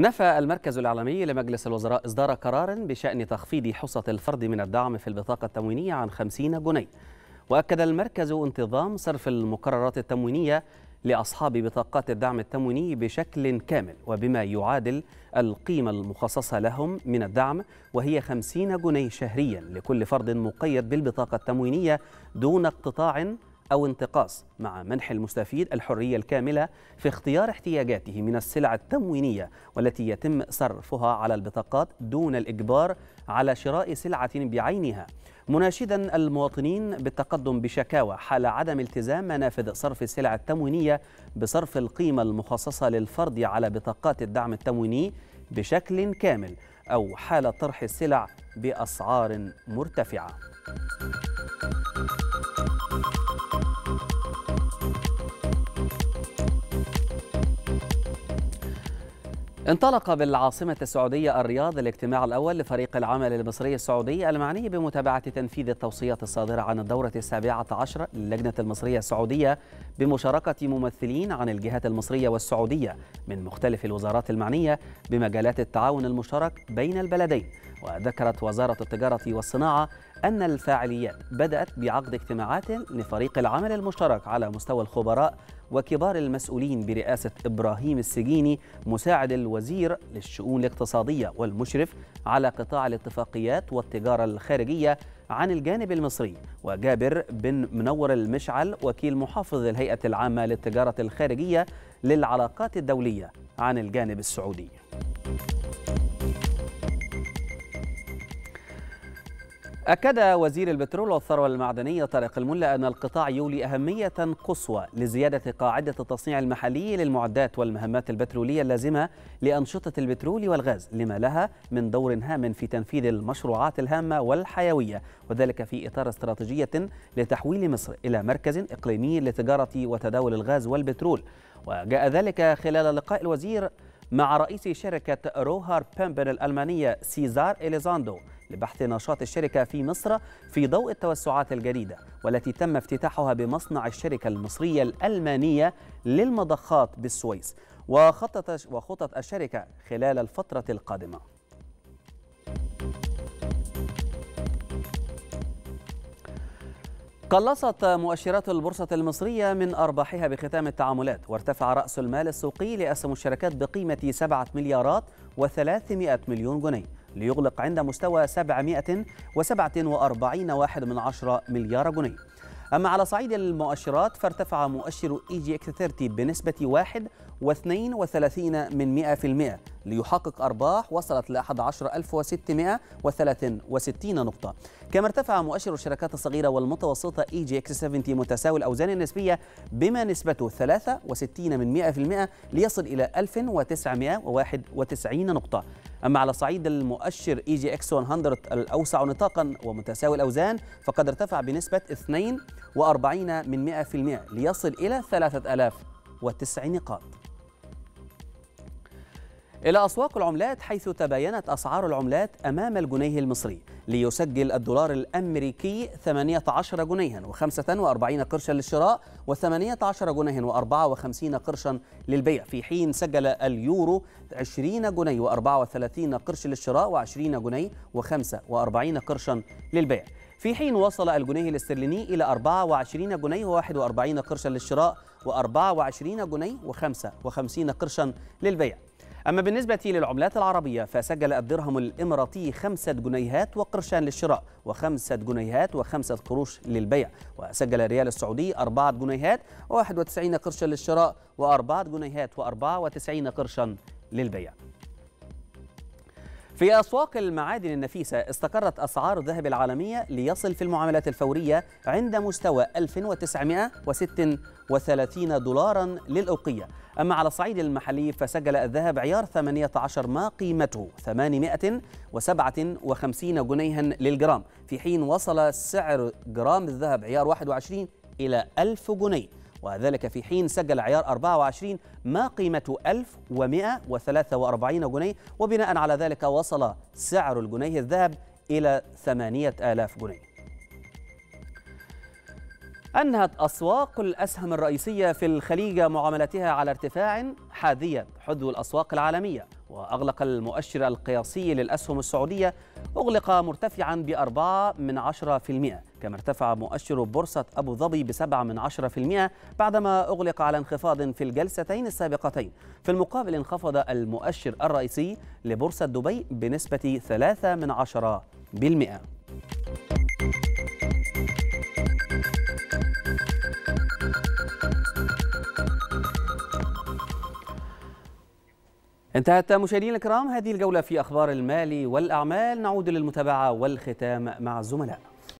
نفى المركز العالمي لمجلس الوزراء إصدار قرار بشأن تخفيض حصة الفرد من الدعم في البطاقة التموينية عن 50 جنيه، وأكد المركز انتظام صرف المقررات التموينية لأصحاب بطاقات الدعم التمويني بشكل كامل وبما يعادل القيمة المخصصة لهم من الدعم، وهي 50 جنيه شهريا لكل فرد مقيد بالبطاقة التموينية دون اقتطاع أو انتقاص، مع منح المستفيد الحرية الكاملة في اختيار احتياجاته من السلع التموينية والتي يتم صرفها على البطاقات دون الإجبار على شراء سلعة بعينها، مناشدا المواطنين بالتقدم بشكاوى حال عدم التزام منافذ صرف السلع التموينية بصرف القيمة المخصصة للفرد على بطاقات الدعم التمويني بشكل كامل أو حال طرح السلع بأسعار مرتفعة. انطلق بالعاصمة السعودية الرياض الاجتماع الأول لفريق العمل المصري السعودي المعني بمتابعة تنفيذ التوصيات الصادرة عن الدورة 17 للجنة المصرية السعودية بمشاركة ممثلين عن الجهات المصرية والسعودية من مختلف الوزارات المعنية بمجالات التعاون المشترك بين البلدين. وذكرت وزارة التجارة والصناعة أن الفاعليات بدأت بعقد اجتماعات لفريق العمل المشترك على مستوى الخبراء وكبار المسؤولين برئاسة إبراهيم السجيني مساعد الوزير للشؤون الاقتصادية والمشرف على قطاع الاتفاقيات والتجارة الخارجية عن الجانب المصري، وجابر بن منور المشعل وكيل محافظ الهيئة العامة للتجارة الخارجية للعلاقات الدولية عن الجانب السعودي. أكد وزير البترول والثروة المعدنية طارق الملا أن القطاع يولي أهمية قصوى لزيادة قاعدة التصنيع المحلي للمعدات والمهمات البترولية اللازمة لأنشطة البترول والغاز، لما لها من دور هام في تنفيذ المشروعات الهامة والحيوية، وذلك في إطار استراتيجية لتحويل مصر إلى مركز إقليمي لتجارة وتداول الغاز والبترول. وجاء ذلك خلال لقاء الوزير مع رئيس شركة روهار بامبل الألمانية سيزار إليزاندو لبحث نشاط الشركة في مصر في ضوء التوسعات الجديدة، والتي تم افتتاحها بمصنع الشركة المصرية الألمانية للمضخات بالسويس وخطط الشركة خلال الفترة القادمة. قلصت مؤشرات البورصة المصرية من أرباحها بختام التعاملات، وارتفع رأس المال السوقي لأسهم الشركات بقيمة 7 مليارات و300 مليون جنيه ليغلق عند مستوى 747.1 مليار جنيه. أما على صعيد المؤشرات فارتفع مؤشر EGX30 بنسبة 1.32% ليحقق أرباح وصلت ل 11663 نقطة، كما ارتفع مؤشر الشركات الصغيرة والمتوسطة EGX70 متساوي الأوزان النسبية بما نسبته 63% ليصل إلى 1991 نقطة. أما على صعيد المؤشر EGX100 الأوسع نطاقا ومتساوي الأوزان فقد ارتفع بنسبة 42% ليصل إلى 3009 نقاط. إلى أسواق العملات، حيث تباينت أسعار العملات أمام الجنيه المصري ليسجل الدولار الأمريكي 18 جنيها و45 قرشا للشراء و18 جنيها و54 قرشا للبيع، في حين سجل اليورو 20 جنيه و34 قرش للشراء و20 جنيه و45 قرشا للبيع، في حين وصل الجنيه الاسترليني إلى 24 جنيه و41 قرشا للشراء و24 جنيه و55 قرشا للبيع. أما بالنسبة للعملات العربية فسجل الدرهم الإماراتي 5 جنيهات وقرشان للشراء و5 جنيهات و5 قروش للبيع، وسجل الريال السعودي 4 جنيهات و91 قرشا للشراء و4 جنيهات و94 قرشا للبيع. في أسواق المعادن النفيسة استقرت أسعار الذهب العالمية ليصل في المعاملات الفورية عند مستوى 1936 دولارا للأوقية. أما على الصعيد المحلي فسجل الذهب عيار 18 ما قيمته 857 جنيها للجرام، في حين وصل سعر جرام الذهب عيار 21 إلى 1000 جنيه، وذلك في حين سجل عيار 24 ما قيمته 1143 جنيه، وبناء على ذلك وصل سعر الجنيه الذهب إلى 8000 جنيه. أنهت أسواق الأسهم الرئيسية في الخليج معاملتها على ارتفاع حاذية حذو الأسواق العالمية، وأغلق المؤشر القياسي للأسهم السعودية أغلق مرتفعا ب4%، كما ارتفع مؤشر بورصة أبو ظبي ب7% بعدما أغلق على انخفاض في الجلستين السابقتين. في المقابل انخفض المؤشر الرئيسي لبورصة دبي بنسبة 0.3%. انتهت مشاهدينا الكرام هذه الجولة في أخبار المال والأعمال، نعود للمتابعة والختام مع الزملاء.